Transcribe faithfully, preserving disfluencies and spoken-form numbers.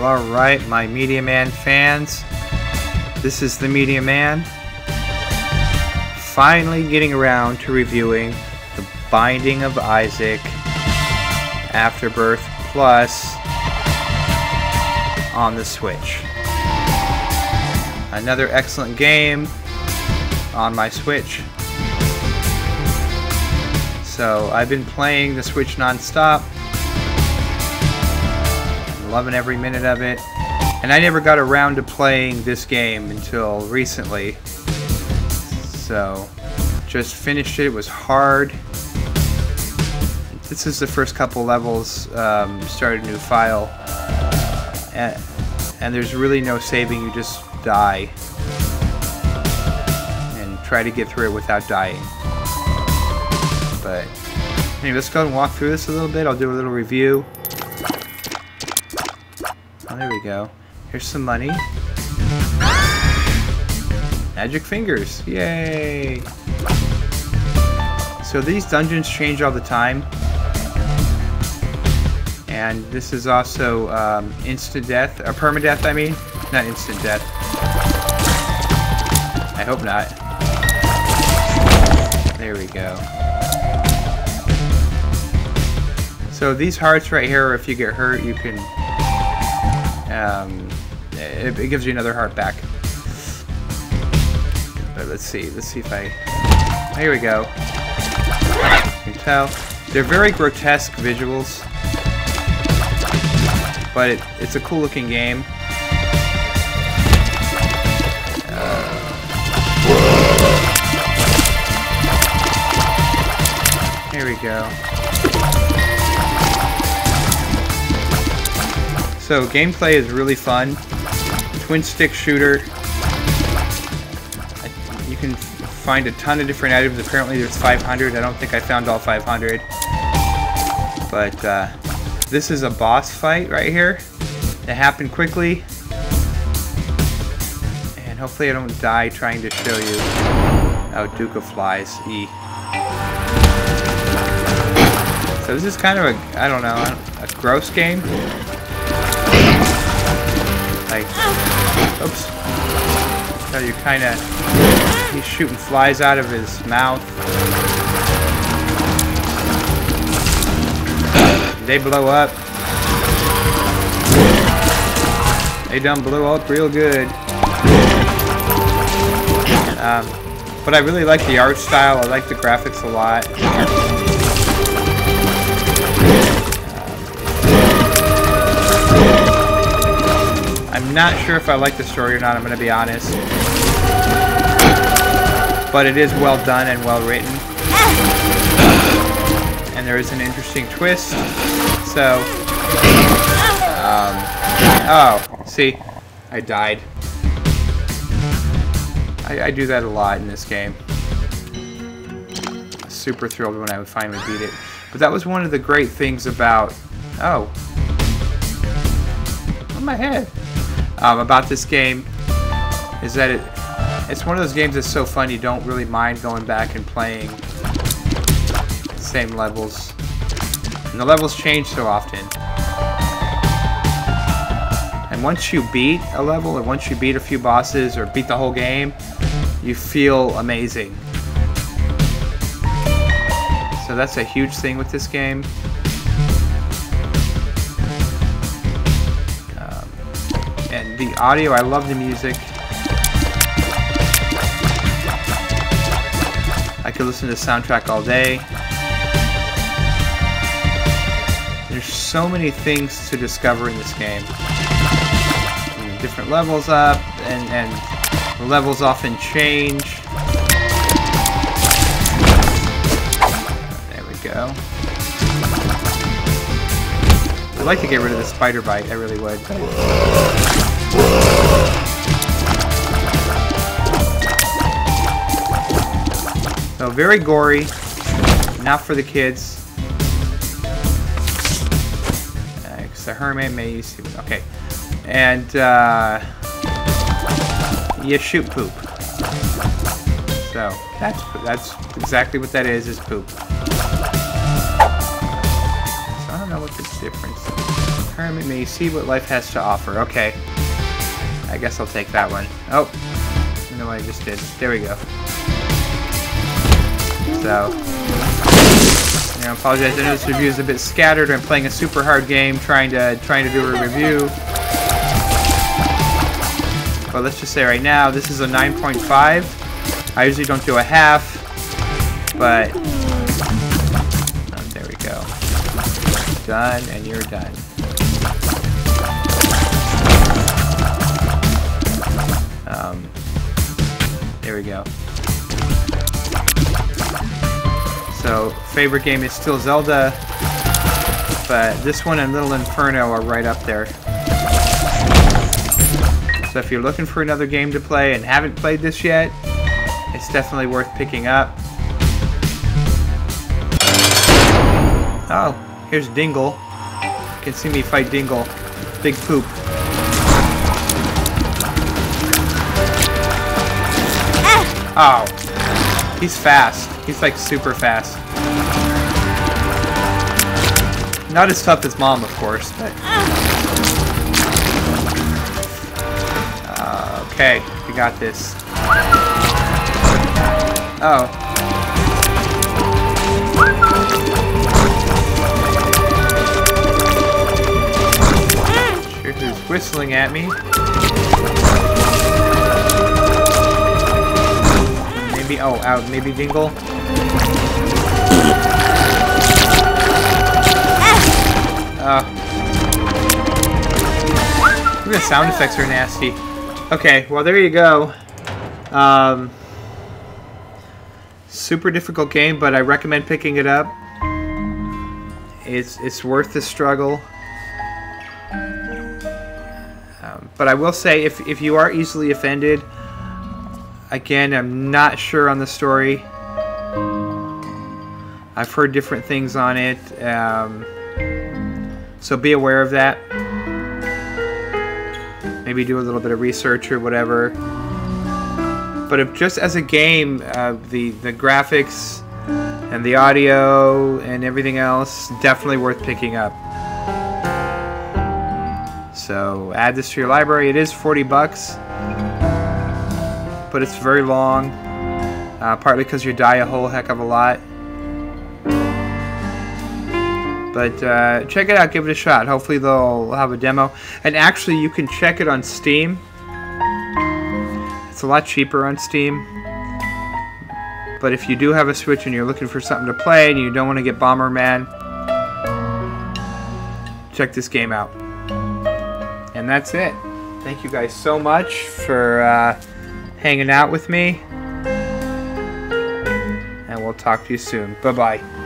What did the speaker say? Alright, my Media Man fans. This is the Media Man. Finally getting around to reviewing The Binding of Isaac Afterbirth Plus on the Switch. Another excellent game on my Switch. So I've been playing the Switch non-stop, loving every minute of it, and I never got around to playing this game until recently, so just finished it. It was hard. This is the first couple levels. Um, started a new file, and, and there's really no saving. You just die and try to get through it without dying. But anyway, let's go and walk through this a little bit. I'll do a little review. Oh, there we go. Here's some money. Magic fingers. Yay! So these dungeons change all the time. And this is also um, instant death. Or permadeath, I mean. Not instant death. I hope not. There we go. So these hearts right here, if you get hurt, you can... Um, it, it gives you another heart back. But let's see. Let's see if I... Here we go. You can tell. They're very grotesque visuals. But it, it's a cool looking game. Uh, here we go. So gameplay is really fun. Twin stick shooter. You can find a ton of different items. Apparently there's five hundred. I don't think I found all five hundred. But uh, this is a boss fight right here. It happened quickly. And hopefully I don't die trying to show you. Oh, Duke of Flies. E. So this is kind of a, I don't know, a gross game. Like, oops. So you kind of, he's shooting flies out of his mouth. They blow up. They done blew up real good. Um, but I really like the art style. I like the graphics a lot. I'm not sure if I like the story or not, I'm going to be honest. But it is well done and well written. And there is an interesting twist. So, um, oh, see, I died. I, I do that a lot in this game. Super thrilled when I finally beat it. But that was one of the great things about, oh, on my head. Um, about this game is that it, it's one of those games that's so fun you don't really mind going back and playing the same levels. And the levels change so often. And once you beat a level, or once you beat a few bosses, or beat the whole game, you feel amazing. So that's a huge thing with this game. And the audio, I love the music. I could listen to the soundtrack all day. There's so many things to discover in this game. And different levels up, and, and levels often change. There we go. I'd like to get rid of the spider bite, I really would. So very gory, not for the kids. It's a hermit maze. Okay, and uh, you shoot poop. So that's that's exactly what that is. Is poop. So I don't know what the difference is. retirement may you see what life has to offer. Okay. I guess I'll take that one. Oh. I know what I just did. There we go. So. You know, I apologize. I know this review is a bit scattered. I'm playing a super hard game trying to trying to do a review. But let's just say right now, this is a nine point five. I usually don't do a half. But... oh, there we go. Done, and you're done. Um, there we go. So, favorite game is still Zelda, but this one and Little Inferno are right up there. So if you're looking for another game to play and haven't played this yet, it's definitely worth picking up. Oh, here's Dingle. You can see me fight Dingle. Big poop. Oh, he's fast. He's like super fast. Not as tough as Mom, of course, but... Uh, okay, we got this. Oh. Sure who's whistling at me. Maybe, oh, out, maybe Dingle. Uh, the sound effects are nasty. Okay, well, there you go. Um, super difficult game, but I recommend picking it up. It's, it's worth the struggle. Um, but I will say, if, if you are easily offended... Again, I'm not sure on the story. I've heard different things on it, um, so be aware of that. Maybe do a little bit of research or whatever. But if just as a game, uh, the, the graphics and the audio and everything else, definitely worth picking up. So add this to your library. It is forty bucks. But it's very long, uh, partly because you die a whole heck of a lot. But uh, check it out, give it a shot. Hopefully they'll have a demo. And actually you can check it on Steam. It's a lot cheaper on Steam. But if you do have a Switch and you're looking for something to play and you don't want to get Bomberman, check this game out. And that's it. Thank you guys so much for... Uh, hanging out with me, and we'll talk to you soon. Bye-bye.